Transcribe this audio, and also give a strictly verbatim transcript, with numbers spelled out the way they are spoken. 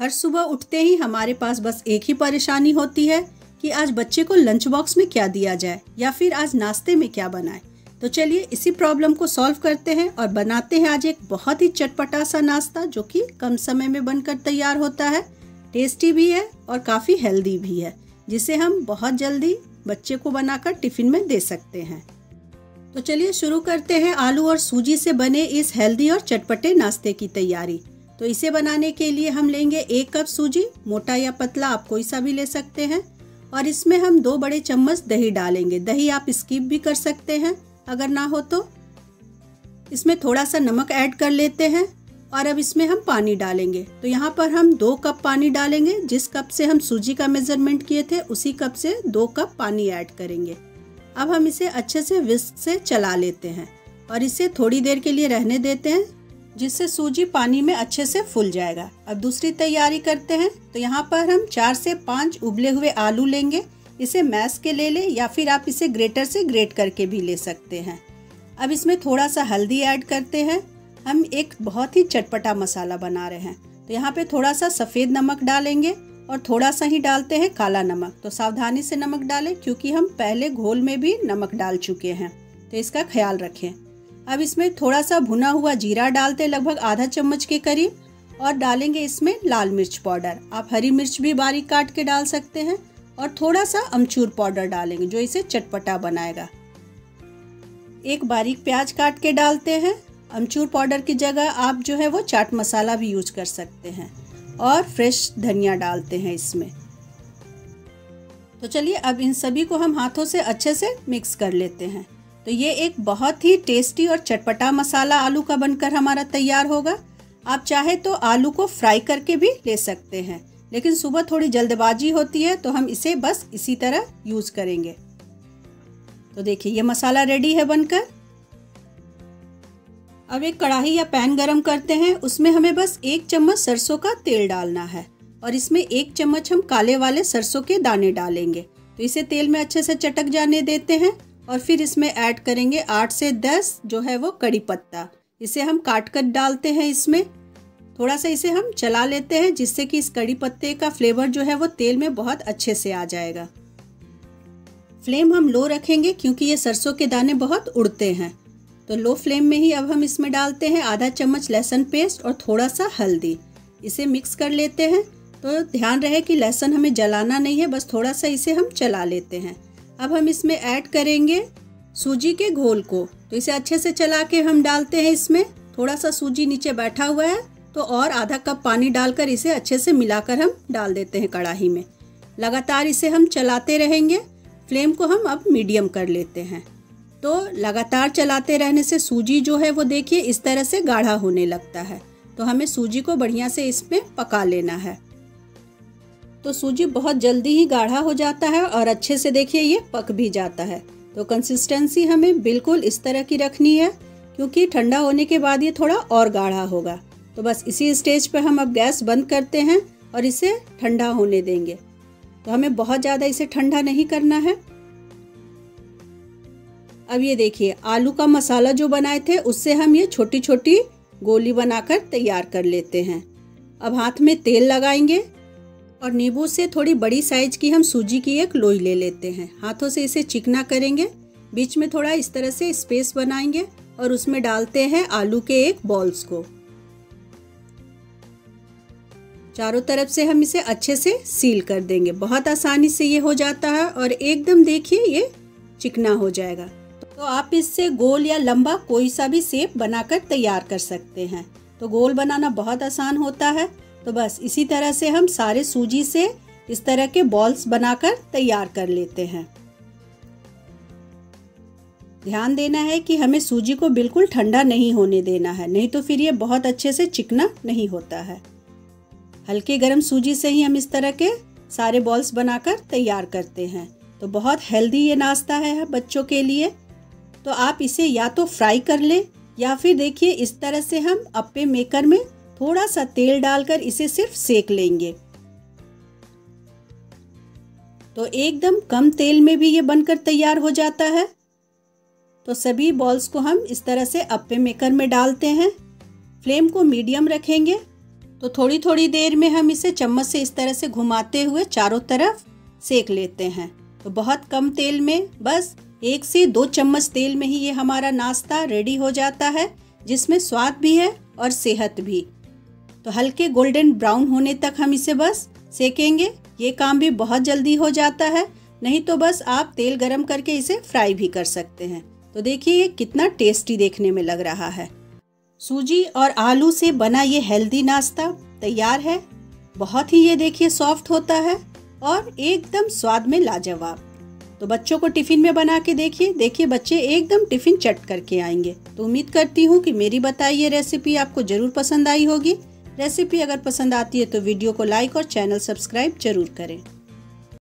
हर सुबह उठते ही हमारे पास बस एक ही परेशानी होती है कि आज बच्चे को लंच बॉक्स में क्या दिया जाए या फिर आज नाश्ते में क्या बनाए। तो चलिए इसी प्रॉब्लम को सॉल्व करते हैं और बनाते हैं आज एक बहुत ही चटपटा सा नाश्ता जो कि कम समय में बनकर तैयार होता है, टेस्टी भी है और काफ़ी हेल्दी भी है, जिसे हम बहुत जल्दी बच्चे को बनाकर टिफ़िन में दे सकते हैं। तो चलिए शुरू करते हैं आलू और सूजी से बने इस हेल्दी और चटपटे नाश्ते की तैयारी। तो इसे बनाने के लिए हम लेंगे एक कप सूजी, मोटा या पतला आप कोई सा भी ले सकते हैं, और इसमें हम दो बड़े चम्मच दही डालेंगे। दही आप स्किप भी कर सकते हैं अगर ना हो तो। इसमें थोड़ा सा नमक ऐड कर लेते हैं और अब इसमें हम पानी डालेंगे। तो यहाँ पर हम दो कप पानी डालेंगे, जिस कप से हम सूजी का मेजरमेंट किए थे उसी कप से दो कप पानी ऐड करेंगे। अब हम इसे अच्छे से विस्क से चला लेते हैं और इसे थोड़ी देर के लिए रहने देते हैं, जिससे सूजी पानी में अच्छे से फूल जाएगा। अब दूसरी तैयारी करते हैं। तो यहाँ पर हम चार से पाँच उबले हुए आलू लेंगे, इसे मैश के ले लें या फिर आप इसे ग्रेटर से ग्रेट करके भी ले सकते हैं। अब इसमें थोड़ा सा हल्दी ऐड करते हैं। हम एक बहुत ही चटपटा मसाला बना रहे हैं, तो यहाँ पे थोड़ा सा सफ़ेद नमक डालेंगे और थोड़ा सा ही डालते हैं काला नमक। तो सावधानी से नमक डालें क्योंकि हम पहले घोल में भी नमक डाल चुके हैं, तो इसका ख्याल रखें। अब इसमें थोड़ा सा भुना हुआ जीरा डालते हैं, लगभग आधा चम्मच के करीब, और डालेंगे इसमें लाल मिर्च पाउडर। आप हरी मिर्च भी बारीक काट के डाल सकते हैं, और थोड़ा सा अमचूर पाउडर डालेंगे जो इसे चटपटा बनाएगा। एक बारीक प्याज काट के डालते हैं। अमचूर पाउडर की जगह आप जो है वो चाट मसाला भी यूज कर सकते हैं, और फ्रेश धनिया डालते हैं इसमें। तो चलिए अब इन सभी को हम हाथों से अच्छे से मिक्स कर लेते हैं। तो ये एक बहुत ही टेस्टी और चटपटा मसाला आलू का बनकर हमारा तैयार होगा। आप चाहे तो आलू को फ्राई करके भी ले सकते हैं, लेकिन सुबह थोड़ी जल्दबाजी होती है तो हम इसे बस इसी तरह यूज़ करेंगे। तो देखिए ये मसाला रेडी है बनकर। अब एक कढ़ाई या पैन गरम करते हैं। उसमें हमें बस एक चम्मच सरसों का तेल डालना है और इसमें एक चम्मच हम काले वाले सरसों के दाने डालेंगे। तो इसे तेल में अच्छे से चटक जाने देते हैं और फिर इसमें ऐड करेंगे आठ से दस जो है वो कड़ी पत्ता। इसे हम काट कर डालते हैं इसमें। थोड़ा सा इसे हम चला लेते हैं जिससे कि इस कड़ी पत्ते का फ्लेवर जो है वो तेल में बहुत अच्छे से आ जाएगा। फ्लेम हम लो रखेंगे क्योंकि ये सरसों के दाने बहुत उड़ते हैं, तो लो फ्लेम में ही अब हम इसमें डालते हैं आधा चम्मच लहसुन पेस्ट और थोड़ा सा हल्दी। इसे मिक्स कर लेते हैं। तो ध्यान रहे कि लहसुन हमें जलाना नहीं है, बस थोड़ा सा इसे हम चला लेते हैं। अब हम इसमें ऐड करेंगे सूजी के घोल को, तो इसे अच्छे से चला के हम डालते हैं इसमें। थोड़ा सा सूजी नीचे बैठा हुआ है तो और आधा कप पानी डालकर इसे अच्छे से मिलाकर हम डाल देते हैं कढ़ाई में। लगातार इसे हम चलाते रहेंगे। फ्लेम को हम अब मीडियम कर लेते हैं। तो लगातार चलाते रहने से सूजी जो है वो देखिए इस तरह से गाढ़ा होने लगता है, तो हमें सूजी को बढ़िया से इसमें पका लेना है। तो सूजी बहुत जल्दी ही गाढ़ा हो जाता है और अच्छे से देखिए ये पक भी जाता है। तो कंसिस्टेंसी हमें बिल्कुल इस तरह की रखनी है क्योंकि ठंडा होने के बाद ये थोड़ा और गाढ़ा होगा। तो बस इसी स्टेज पर हम अब गैस बंद करते हैं और इसे ठंडा होने देंगे। तो हमें बहुत ज़्यादा इसे ठंडा नहीं करना है। अब ये देखिए आलू का मसाला जो बनाए थे उससे हम ये छोटी छोटी गोली बनाकर तैयार कर लेते हैं। अब हाथ में तेल लगाएंगे और नींबू से थोड़ी बड़ी साइज की हम सूजी की एक लोई ले लेते हैं। हाथों से इसे चिकना करेंगे, बीच में थोड़ा इस तरह से स्पेस बनाएंगे और उसमें डालते हैं आलू के एक बॉल्स को। चारों तरफ से हम इसे अच्छे से सील कर देंगे। बहुत आसानी से ये हो जाता है और एकदम देखिए ये चिकना हो जाएगा। तो आप इससे गोल या लंबा कोई सा भी शेप बनाकर तैयार कर सकते हैं। तो गोल बनाना बहुत आसान होता है। तो बस इसी तरह से हम सारे सूजी से इस तरह के बॉल्स बनाकर तैयार कर लेते हैं। ध्यान देना है कि हमें सूजी को बिल्कुल ठंडा नहीं होने देना है, नहीं तो फिर ये बहुत अच्छे से चिकना नहीं होता है। हल्के गर्म सूजी से ही हम इस तरह के सारे बॉल्स बनाकर तैयार करते हैं। तो बहुत हेल्दी ये नाश्ता है बच्चों के लिए। तो आप इसे या तो फ्राई कर लें या फिर देखिए इस तरह से हम अप्पे मेकर में थोड़ा सा तेल डालकर इसे सिर्फ सेक लेंगे। तो एकदम कम तेल में भी ये बनकर तैयार हो जाता है। तो सभी बॉल्स को हम इस तरह से अप्पे मेकर में डालते हैं। फ्लेम को मीडियम रखेंगे तो थोड़ी थोड़ी देर में हम इसे चम्मच से इस तरह से घुमाते हुए चारों तरफ सेक लेते हैं। तो बहुत कम तेल में, बस एक से दो चम्मच तेल में ही ये हमारा नाश्ता रेडी हो जाता है, जिसमें स्वाद भी है और सेहत भी। तो हल्के गोल्डन ब्राउन होने तक हम इसे बस सेकेंगे। ये काम भी बहुत जल्दी हो जाता है, नहीं तो बस आप तेल गरम करके इसे फ्राई भी कर सकते हैं। तो देखिए ये कितना टेस्टी देखने में लग रहा है। सूजी और आलू से बना ये हेल्दी नाश्ता तैयार है। बहुत ही ये देखिए सॉफ्ट होता है और एकदम स्वाद में लाजवाब। तो बच्चों को टिफ़िन में बना के देखिए, देखिए बच्चे एकदम टिफ़िन चट करके आएंगे। तो उम्मीद करती हूँ कि मेरी बताई ये रेसिपी आपको ज़रूर पसंद आई होगी। रेसिपी अगर पसंद आती है तो वीडियो को लाइक और चैनल सब्सक्राइब जरूर करें।